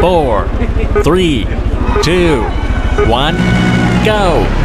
4, 3, 2, 1, go!